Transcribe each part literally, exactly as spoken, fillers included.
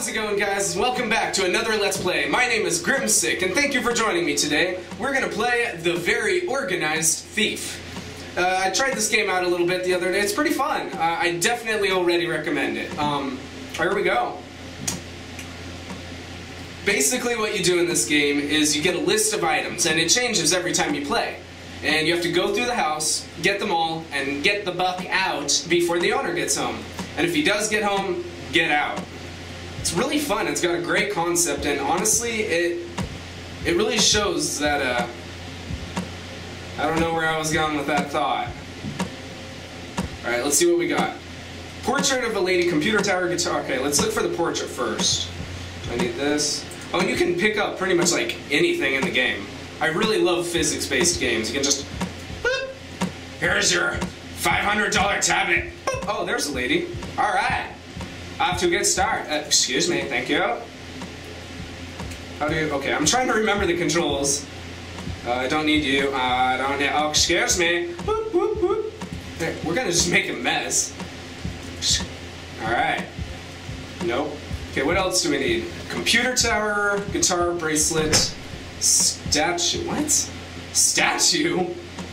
How's it going, guys? Welcome back to another Let's Play. My name is Grimsikk, and thank you for joining me today. We're gonna play The Very Organized Thief. Uh, I tried this game out a little bit the other day. It's pretty fun. Uh, I definitely already recommend it. Um, here we go. Basically what you do in this game is you get a list of items, and it changes every time you play. And you have to go through the house, get them all, and get the buck out before the owner gets home. And if he does get home, get out. It's really fun. It's got a great concept, and honestly, it it really shows that. Uh, I don't know where I was going with that thought. All right, let's see what we got. Portrait of a lady, computer tower, guitar. Okay, let's look for the portrait first. I need this. Oh, and you can pick up pretty much like anything in the game. I really love physics-based games. You can just. Boop. Here's your five hundred dollar tablet. Boop. Oh, there's a lady. All right. Off to a good start. Uh, excuse me, thank you. How do you, okay, I'm trying to remember the controls. Uh, I don't need you, uh, I don't need, oh, excuse me. Boop, boop, boop. There, we're gonna just make a mess. All right. Nope. Okay, what else do we need? Computer tower, guitar, bracelet, statue, what? Statue?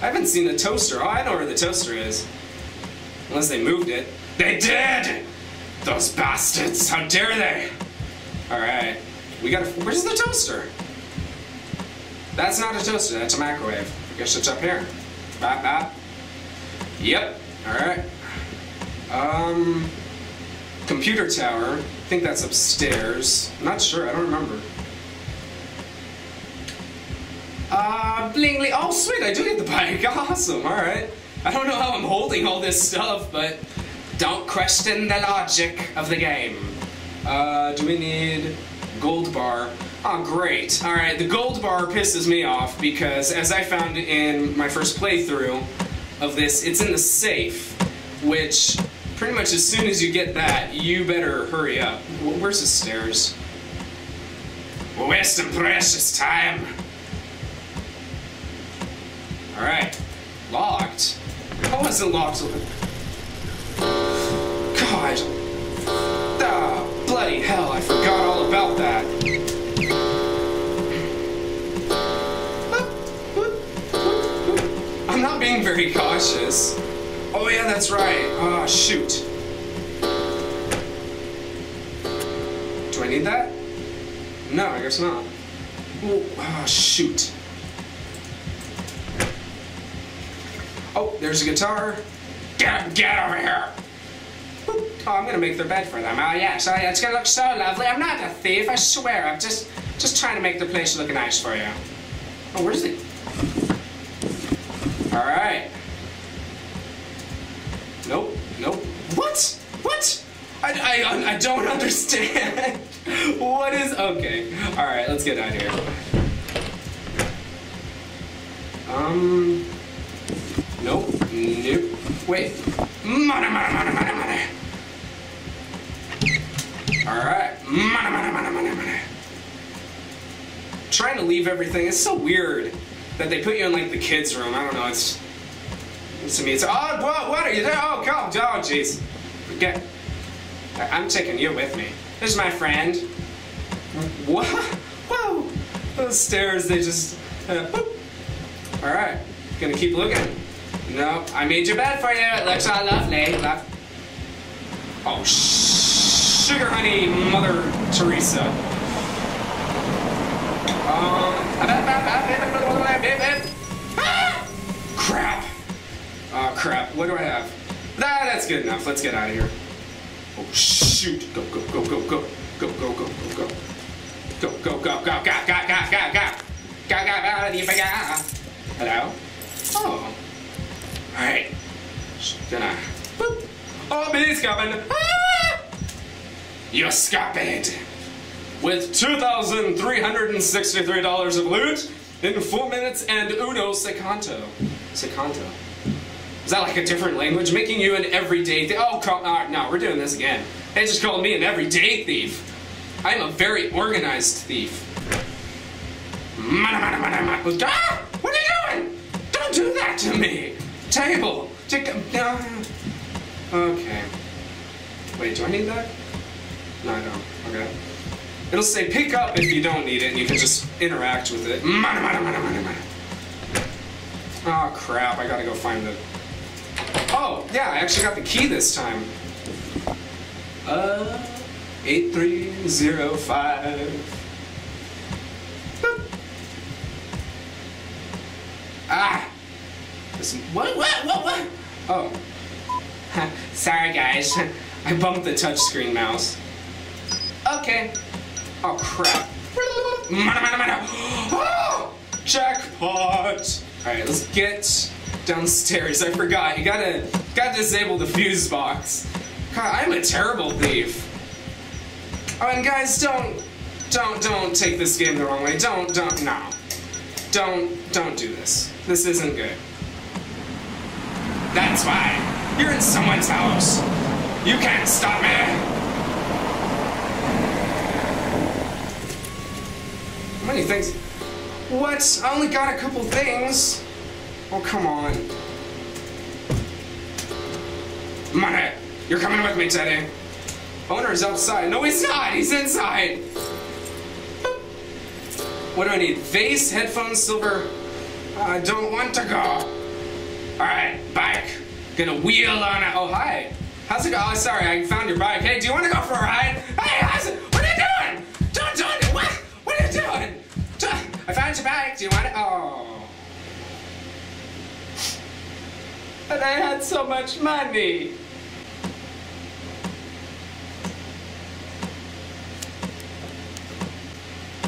I haven't seen the toaster. Oh, I know where the toaster is. Unless they moved it. They did! Those bastards! How dare they! Alright. We gotta. Where's the toaster? That's not a toaster, that's a microwave. I guess it's up here. Bop, bop. Yep. Alright. Um. Computer tower. I think that's upstairs. I'm not sure, I don't remember. Uh. Blingly. Oh, sweet, I do get the bike. Awesome. Alright. I don't know how I'm holding all this stuff, but. Don't question the logic of the game. Uh, do we need gold bar? Oh, great. All right, the gold bar pisses me off because, as I found in my first playthrough of this, it's in the safe, which pretty much as soon as you get that, you better hurry up. Where's the stairs? We're wasting precious time. All right, locked. How was it locked? God. Ah, bloody hell, I forgot all about that. I'm not being very cautious. Oh yeah, that's right. Ah, shoot. Do I need that? No, I guess not. Ah, shoot. Oh, there's a guitar. Get, get over here. Oh, I'm gonna make their bed for them. Oh yes, oh yeah, it's gonna look so lovely. I'm not a thief, I swear. I'm just, just trying to make the place look nice for you. Oh, where's it? All right. Nope, nope. What? What? I, I, I don't understand. What is? Okay. All right, let's get out of here. Um. Nope. Nope. Wait. Money, money, money, money, money. Alright. Money, money, money, money, money. Trying to leave everything. It's so weird that they put you in, like, the kids' room. I don't know. It's. It's to me. It's. Oh, what, what are you doing? Oh, God. Oh, jeez. Forget. I'm taking you with me. This is my friend. What? Whoa. Those stairs, they just. Uh, Alright. Gonna keep looking. No, I made your bed for you. It looks all lovely. Love. Oh, sugar honey, Mother Teresa. Um, crap. Oh, crap. What do I have? Nah, that's good enough. Let's get out of here. Oh, shoot. Go, go, go, go, go. Go, go, go, go, go. Go, go, go, go, go, go, go, go, go, go. Go, go, go, go. Hello? Oh. Alright. Gonna. Boop. Oh, he's coming. Ah! You're scuppered. With two thousand three hundred sixty-three dollars of loot in four minutes and uno secanto. Secanto. Is that like a different language? Making you an everyday thief. Oh, call, uh, no, we're doing this again. They just called me an everyday thief. I'm a very organized thief. Ah! What are you doing? Don't do that to me. Table! Take down. Okay. Wait, do I need that? No, I don't. Okay. It'll say pick up if you don't need it, and you can just interact with it. Mana, mana, mana, mana, mana. Oh crap, I gotta go find the... Oh, yeah, I actually got the key this time. Uh, eight three zero five. Ah! Listen, what, what, what, what? Oh. Sorry, guys. I bumped the touchscreen mouse. Okay. Oh, crap. Mana, mana, mana. Oh! Jackpot! Alright, let's get downstairs. I forgot. You gotta, gotta disable the fuse box. God, I'm a terrible thief. Oh, and guys, don't, don't, don't take this game the wrong way. Don't, don't, no. Don't, don't do this. This isn't good. That's why you're in someone's house. You can't stop me. How many things? What? I only got a couple things. Oh, come on. Money, you're coming with me, Teddy. Owner is outside. No, he's not. He's inside. What do I need? Vase, headphones, silver. I don't want to go. Alright, bike. Gonna wheel on it. Oh, hi. How's it go? Oh, sorry, I found your bike. Hey, do you want to go for a ride? Hey, how's it? What are you doing? Don't, don't, what? What are you doing? I found your bike. Do you want it? Oh. And I had so much money.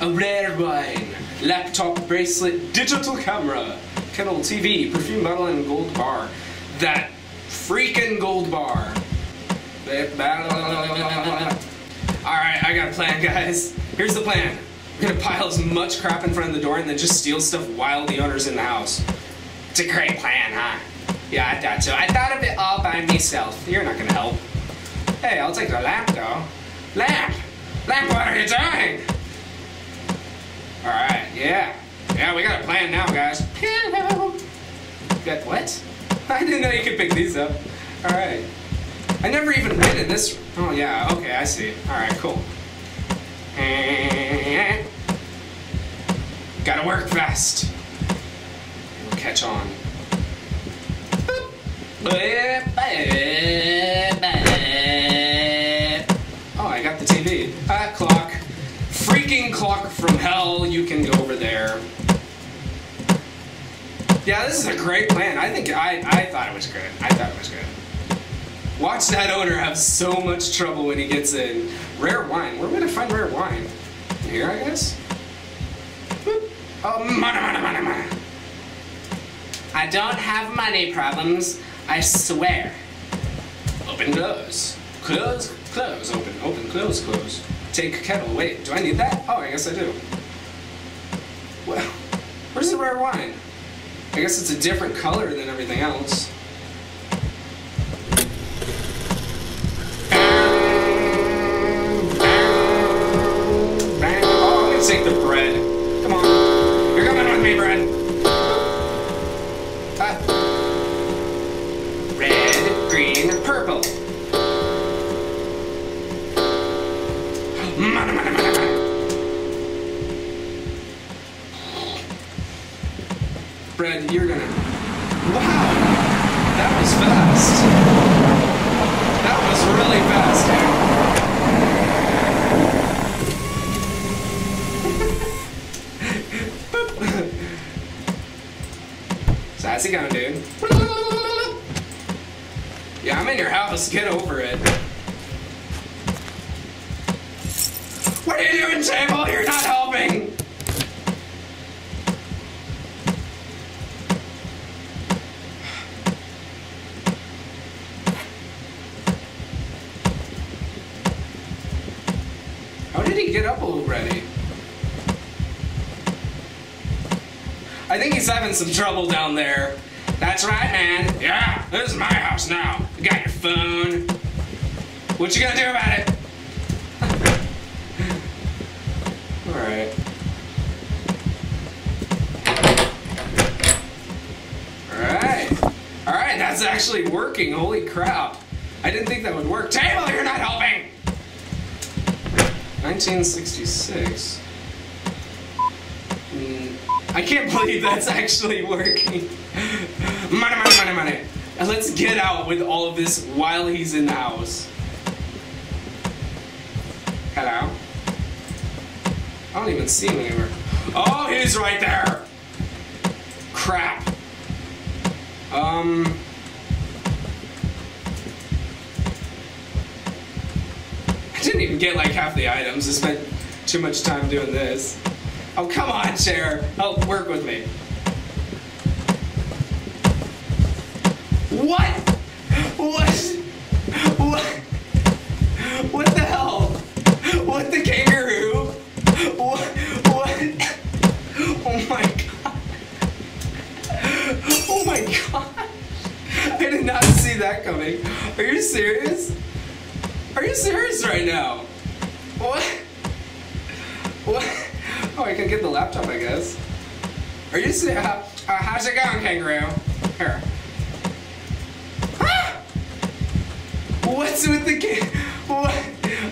A rare wine, laptop, bracelet, digital camera, kettle, T V, perfume bottle, and gold bar. That freaking gold bar. Alright, I got a plan, guys. Here's the plan. We're gonna pile as much crap in front of the door and then just steal stuff while the owner's in the house. It's a great plan, huh? Yeah, I thought so. I thought of it all by myself. You're not gonna help. Hey, I'll take the lamp, though. Lamp! Lamp, what are you doing? Alright, yeah. Yeah, we got a plan now, guys. Hello! Got what? I didn't know you could pick these up. Alright. I never even read in this... Oh, yeah, okay, I see. Alright, cool. Gotta work fast. We'll catch on. Oh, I got the T V. Ah, clock. Freaking clock from hell, you can go over there. Yeah, this is a great plan. I think I, I thought it was good. I thought it was good. Watch that owner have so much trouble when he gets in. Rare wine. Where would I find rare wine? Here, I guess? Boop. Oh, money, money, money, money. I don't have money problems, I swear. Open, close. Close, close, open, open, close, close. Take kettle. Wait, do I need that? Oh, I guess I do. Well, where's the rare wine? I guess it's a different color than everything else. Oh, I'm gonna take the bread. Come on. You're coming with me, bread. Ah. Red, green, purple. Bread, you're gonna... Wow! That was fast! That was really fast, dude! So how's it going, dude? Yeah, I'm in your house, get over it. What are you doing, table? You're not helping! How did he get up already? I think he's having some trouble down there. That's right, man. Yeah, this is my house now. You got your phone. What you gonna do about it? Alright. Alright. Alright, that's actually working. Holy crap. I didn't think that would work. Table, you're not helping! nineteen sixty-six? I mean, I can't believe that's actually working. Money, money, money, money. And let's get out with all of this while he's in the house. Hello? I don't even see him anywhere. Oh, he's right there! Crap. Um... I didn't even get like half the items. I spent too much time doing this. Oh, come on, chair! Help, work with me. What? What? What? What the hell? What the kangaroo? What? What? Oh my god. Oh my god. I did not see that coming. Are you serious? Are you serious right now? What? What? Oh, I can get the laptop, I guess. Are you serious? Uh, uh, how's it going, kangaroo? Here. What's with the kid? What?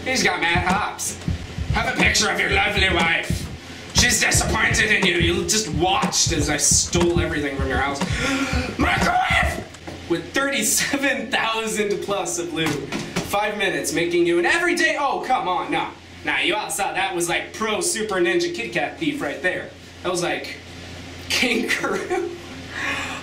He's got mad hops. Have a picture of your lovely wife. She's disappointed in you. You just watched as I stole everything from your house. Microwave! With thirty-seven thousand plus of loot. Five minutes making you an everyday. Oh, come on. Nah. Nah, you outside. That was like pro super ninja Kit Kat thief right there. That was like kangaroo.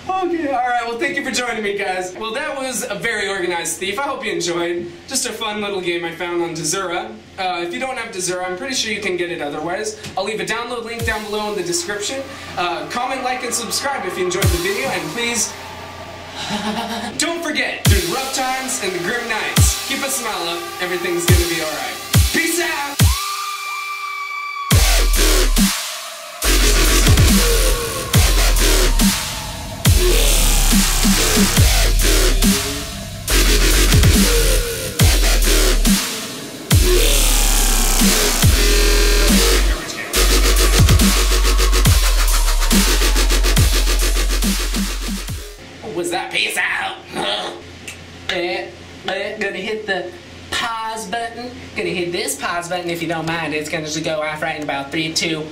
Okay, alright, well thank you for joining me, guys. Well, that was A Very Organized Thief. I hope you enjoyed. Just a fun little game I found on Desura. Uh, if you don't have Desura, I'm pretty sure you can get it otherwise. I'll leave a download link down below in the description. Uh, comment, like, and subscribe if you enjoyed the video, and please... don't forget, through the rough times and the grim nights, keep a smile up, everything's gonna be alright. Peace out! Was that peace out? eh, eh, gonna hit the pause button. Gonna hit this pause button if you don't mind. It's gonna just go off right in about three, two.